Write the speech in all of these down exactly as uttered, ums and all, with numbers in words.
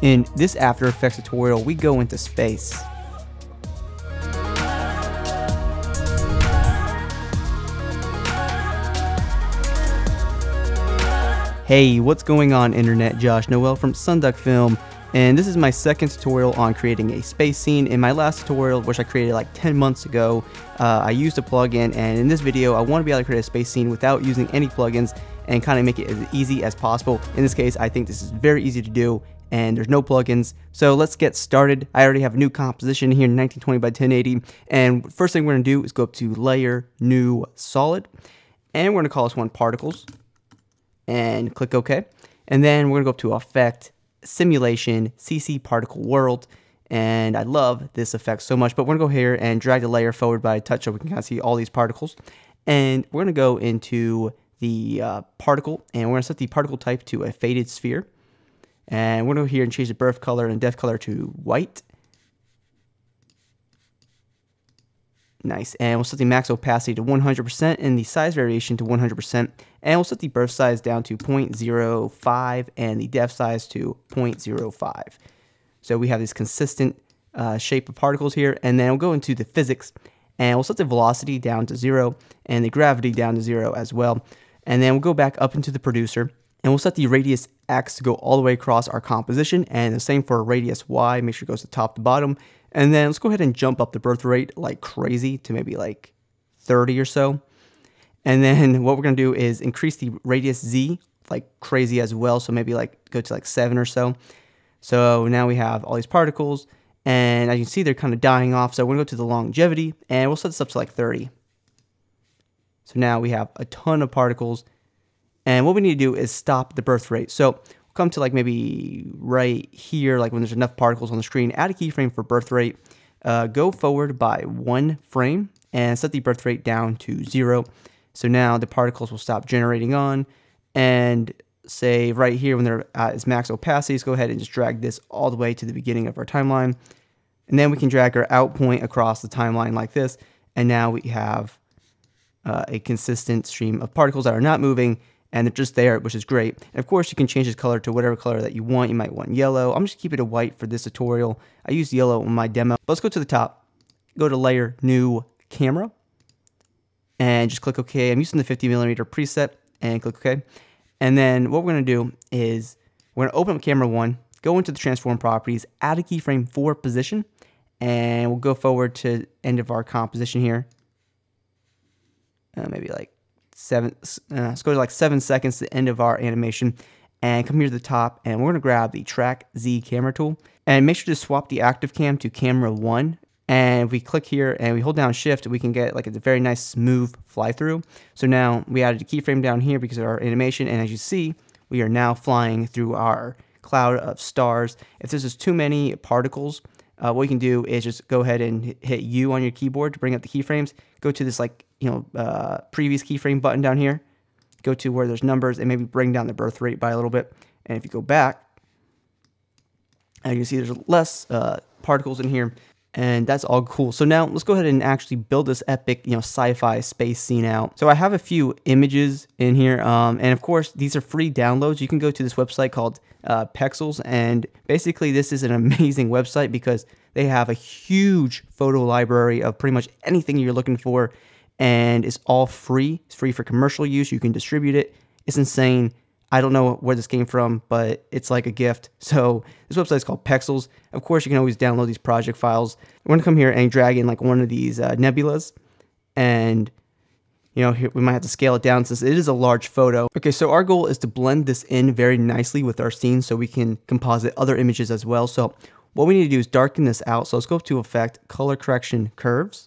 In this After Effects tutorial, we go into space. Hey, what's going on internet? Josh Noel from Sunduck Film, and this is my second tutorial on creating a space scene. In my last tutorial, which I created like ten months ago, uh, I used a plugin, and in this video I want to be able to create a space scene without using any plugins and kind of make it as easy as possible. In this case, I think this is very easy to do, and there's no plugins. So let's get started. I already have a new composition here, nineteen twenty by ten eighty. And first thing we're gonna do is go up to Layer, New, Solid. And we're gonna call this one Particles. And click OK. And then we're gonna go up to Effect, Simulation, C C Particle World. And I love this effect so much, but we're gonna go here and drag the layer forward by a touch so we can kind of see all these particles. And we're gonna go into the uh, particle, and we're gonna set the particle type to a faded sphere. And we're gonna go here and change the birth color and death color to white. Nice, and we'll set the max opacity to one hundred percent and the size variation to one hundred percent. And we'll set the birth size down to zero point zero five and the depth size to zero point zero five. So we have this consistent uh, shape of particles here, and then we'll go into the physics. And we'll set the velocity down to zero and the gravity down to zero as well. And then we'll go back up into the producer, and we'll set the radius X to go all the way across our composition, and the same for radius Y, make sure it goes to top to bottom. And then let's go ahead and jump up the birth rate like crazy to maybe like thirty or so. And then what we're gonna do is increase the radius Z like crazy as well, so maybe like go to like seven or so. So now we have all these particles, and as you can see, they're kind of dying off. So we're gonna go to the longevity, and we'll set this up to like thirty. So now we have a ton of particles. And what we need to do is stop the birth rate. So we'll come to like maybe right here, like when there's enough particles on the screen, add a keyframe for birth rate, uh, go forward by one frame and set the birth rate down to zero. So now the particles will stop generating on, and say right here when there uh, is max opacity, let's go ahead and just drag this all the way to the beginning of our timeline. And then we can drag our out point across the timeline like this. And now we have uh, a consistent stream of particles that are not moving, and they're just there, which is great. And of course, you can change this color to whatever color that you want. You might want yellow. I'm just keeping it a white for this tutorial. I used yellow in my demo. But let's go to the top, go to Layer, New, Camera, and just click OK. I'm using the fifty millimeter preset, and click OK. And then what we're gonna do is we're gonna open up Camera One, go into the Transform Properties, add a keyframe for Position, and we'll go forward to end of our composition here. Uh, maybe like seven, uh, let's go to like seven seconds to the end of our animation, and come here to the top, and we're gonna grab the Track Z camera tool, and make sure to swap the active cam to camera one. And if we click here and we hold down shift, we can get like a very nice smooth fly through. So now we added a keyframe down here because of our animation, and as you see, we are now flying through our cloud of stars. If this is too many particles, uh, what you can do is just go ahead and hit U on your keyboard to bring up the keyframes, go to this like you know, uh, previous keyframe button down here, go to where there's numbers, and maybe bring down the birth rate by a little bit. And if you go back, and you can see there's less uh, particles in here, and that's all cool. So now let's go ahead and actually build this epic, you know, sci-fi space scene out. So I have a few images in here, um, and of course, these are free downloads. You can go to this website called uh, Pexels, and basically this is an amazing website because they have a huge photo library of pretty much anything you're looking for. And it's all free. It's free for commercial use. You can distribute it. It's insane. I don't know where this came from, but it's like a gift. So this website is called Pexels. Of course, you can always download these project files. We're gonna come here and drag in like one of these uh, nebulas, and you know, here we might have to scale it down since it is a large photo. Okay, so our goal is to blend this in very nicely with our scene, so we can composite other images as well. So what we need to do is darken this out. So let's go up to Effect, Color Correction, Curves.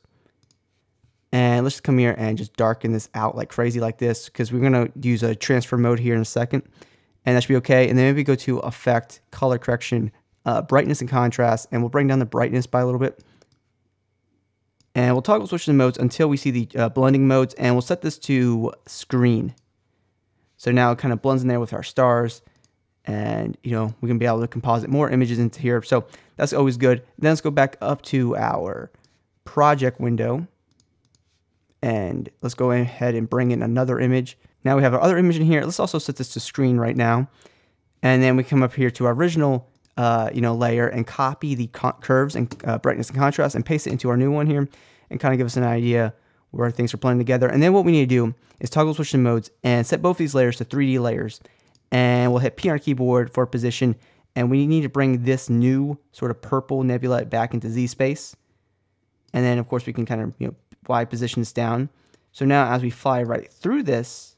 And let's come here and just darken this out like crazy like this, because we're gonna use a transfer mode here in a second, and that should be okay. And then maybe go to Effect, Color Correction, uh, Brightness and Contrast, and we'll bring down the brightness by a little bit. And we'll toggle switch the modes until we see the uh, blending modes, and we'll set this to screen. So now it kind of blends in there with our stars, and you know, we can be able to composite more images into here. So that's always good. Then let's go back up to our project window. And let's go ahead and bring in another image. Now we have our other image in here. Let's also set this to screen right now. And then we come up here to our original uh, you know, layer and copy the curves and uh, brightness and contrast and paste it into our new one here and kind of give us an idea where things are blending together. And then what we need to do is toggle switch to modes and set both these layers to three D layers. And we'll hit P on our keyboard for position. And we need to bring this new sort of purple nebula back into Z space. And then, of course, we can kind of, you know, Y position this down. So now as we fly right through this,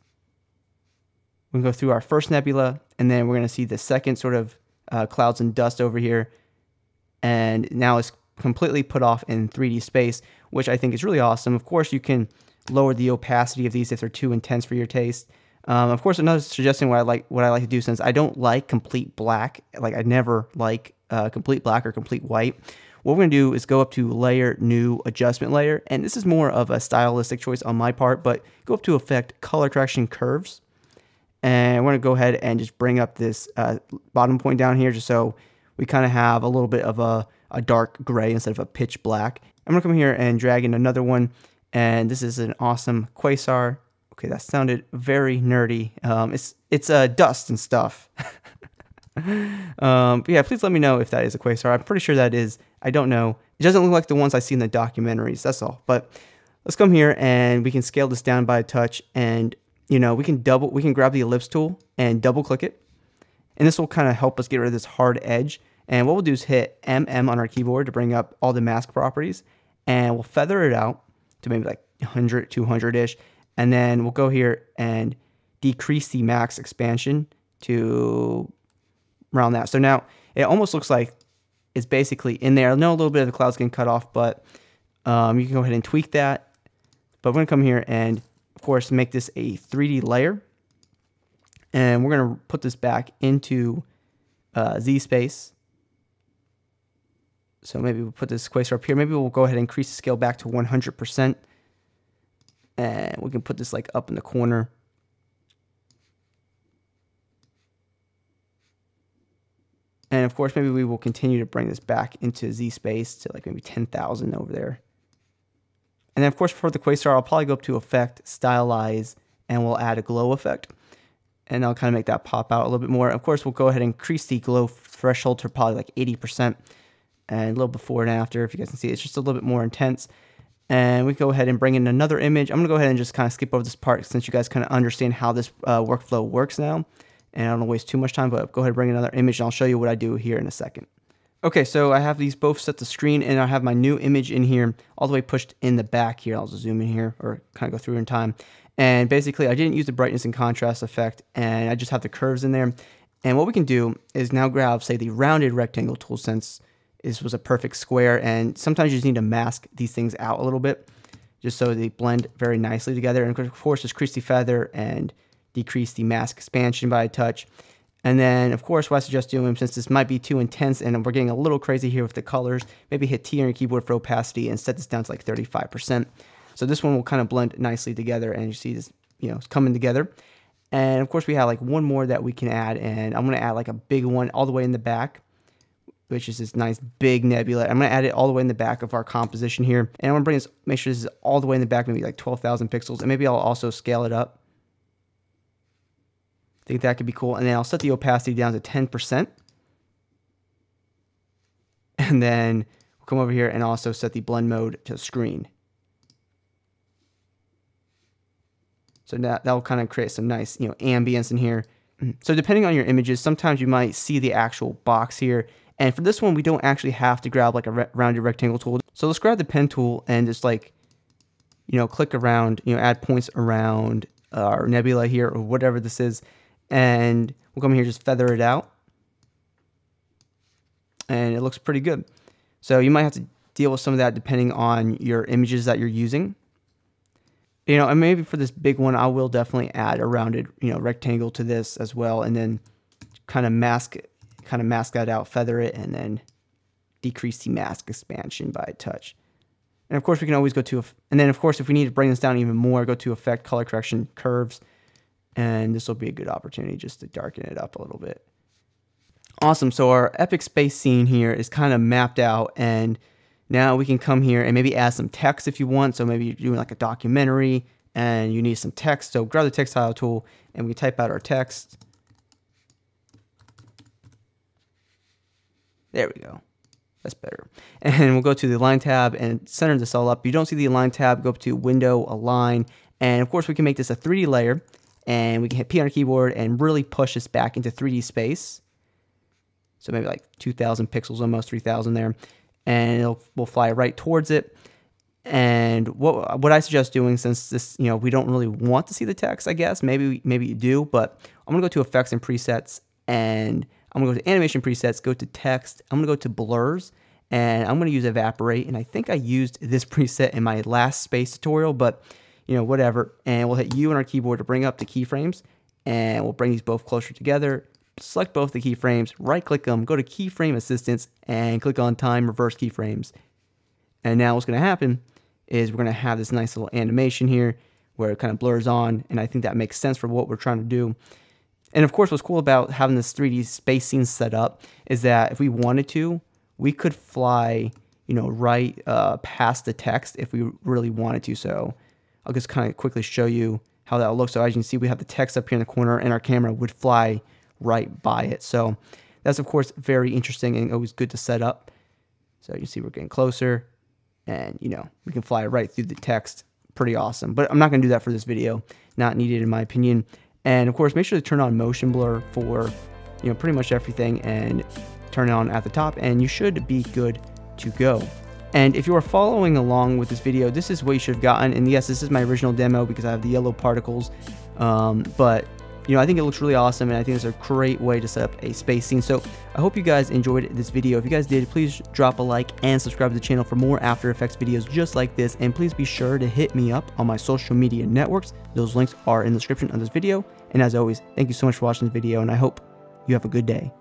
we can go through our first nebula. And then we're going to see the second sort of uh, clouds and dust over here. And now it's completely put off in three D space, which I think is really awesome. Of course, you can lower the opacity of these if they're too intense for your taste. Um, of course, another suggestion what I like what I like to do, since I don't like complete black, like I never like uh, complete black or complete white. What we're gonna do is go up to Layer, New, Adjustment Layer, and this is more of a stylistic choice on my part, but go up to Effect, Color Correction, Curves, and we're gonna go ahead and just bring up this uh, bottom point down here, just so we kind of have a little bit of a, a dark gray instead of a pitch black. I'm gonna come here and drag in another one, and this is an awesome quasar. Okay, that sounded very nerdy. Um, it's it's uh, dust and stuff. um, but yeah, please let me know if that is a quasar. I'm pretty sure that is. I don't know. It doesn't look like the ones I see in the documentaries, that's all. But let's come here and we can scale this down by a touch, and you know, we can double, we can grab the ellipse tool and double click it. And this will kind of help us get rid of this hard edge. And what we'll do is hit M M on our keyboard to bring up all the mask properties, and we'll feather it out to maybe like one hundred, two hundred-ish. And then we'll go here and decrease the max expansion to round that. So now it almost looks like it's basically in there. I know a little bit of the cloud's getting cut off, but um, you can go ahead and tweak that. But we're gonna come here and, of course, make this a three D layer. And we're gonna put this back into uh, Z space. So maybe we'll put this quasar up here. Maybe we'll go ahead and increase the scale back to one hundred percent. And we can put this like up in the corner. And of course, maybe we will continue to bring this back into Z space to like maybe ten thousand over there. And then of course, for the quasar, I'll probably go up to Effect, Stylize, and we'll add a glow effect. And I'll kind of make that pop out a little bit more. Of course, we'll go ahead and increase the glow threshold to probably like eighty percent. And a little before and after, if you guys can see, it's just a little bit more intense. And we go ahead and bring in another image. I'm going to go ahead and just kind of skip over this part since you guys kind of understand how this uh, workflow works now. And I don't want to waste too much time, but go ahead and bring another image and I'll show you what I do here in a second. Okay, so I have these both set to screen and I have my new image in here all the way pushed in the back here. I'll just zoom in here or kind of go through in time. And basically I didn't use the brightness and contrast effect and I just have the curves in there. And what we can do is now grab, say, the rounded rectangle tool since this was a perfect square, and sometimes you just need to mask these things out a little bit just so they blend very nicely together. And of course, just crease the feather and decrease the mask expansion by a touch. And then, of course, what I suggest doing, since this might be too intense and we're getting a little crazy here with the colors, maybe hit T on your keyboard for opacity and set this down to like thirty-five percent. So this one will kind of blend nicely together, and you see this, you know, it's coming together. And of course, we have like one more that we can add, and I'm gonna add like a big one all the way in the back, which is this nice big nebula. I'm gonna add it all the way in the back of our composition here. And I'm gonna bring this, make sure this is all the way in the back, maybe like twelve thousand pixels. And maybe I'll also scale it up. I think that could be cool. And then I'll set the opacity down to ten percent. And then we'll come over here and also set the blend mode to screen. So that, that'll kind of create some nice, you know, ambience in here. So depending on your images, sometimes you might see the actual box here. And for this one, we don't actually have to grab like a re rounded rectangle tool. So let's grab the pen tool and just like, you know, click around, you know, add points around our nebula here or whatever this is. And we'll come here, just feather it out. And it looks pretty good. So you might have to deal with some of that depending on your images that you're using. You know, and maybe for this big one, I will definitely add a rounded, you know, rectangle to this as well. And then kind of mask it. Kind of mask that out, feather it, and then decrease the mask expansion by a touch. And of course, we can always go to, and then of course, if we need to bring this down even more, go to Effect, Color Correction, Curves, and this will be a good opportunity just to darken it up a little bit. Awesome, so our epic space scene here is kind of mapped out, and now we can come here and maybe add some text if you want. So maybe you're doing like a documentary and you need some text, so grab the textile tool and we type out our text. There we go. That's better. And we'll go to the Align tab and center this all up. You don't see the Align tab, go up to Window, Align. And of course, we can make this a three D layer. And we can hit P on our keyboard and really push this back into three D space. So maybe like two thousand pixels, almost three thousand there. And it'll, we'll fly right towards it. And what what I suggest doing, since this, you know, we don't really want to see the text, I guess. Maybe, maybe you do, but I'm gonna go to Effects and Presets, and I'm gonna go to Animation Presets, go to Text, I'm gonna go to Blurs, and I'm gonna use Evaporate, and I think I used this preset in my last space tutorial, but you know, whatever. And we'll hit U on our keyboard to bring up the keyframes, and we'll bring these both closer together. Select both the keyframes, right click them, go to Keyframe Assistance, and click on Time Reverse Keyframes. And now what's gonna happen is we're going to have this nice little animation here where it kind of blurs on, and I think that makes sense for what we're trying to do. And of course, what's cool about having this three D spacing set up is that if we wanted to, we could fly, you know, right uh, past the text if we really wanted to. So I'll just kind of quickly show you how that will look. So as you can see, we have the text up here in the corner, and our camera would fly right by it. So that's, of course, very interesting and always good to set up. So you can see we're getting closer. And, you know, we can fly right through the text. Pretty awesome. But I'm not going to do that for this video. Not needed, in my opinion. And, of course, make sure to turn on motion blur for, you know, pretty much everything. And turn it on at the top. And you should be good to go. And if you are following along with this video, this is what you should have gotten. And, yes, this is my original demo because I have the yellow particles. Um, but, you know, I think it looks really awesome. And I think it's a great way to set up a space scene. So I hope you guys enjoyed this video. If you guys did, please drop a like and subscribe to the channel for more After Effects videos just like this. And please be sure to hit me up on my social media networks. Those links are in the description of this video. And as always, thank you so much for watching this video, and I hope you have a good day.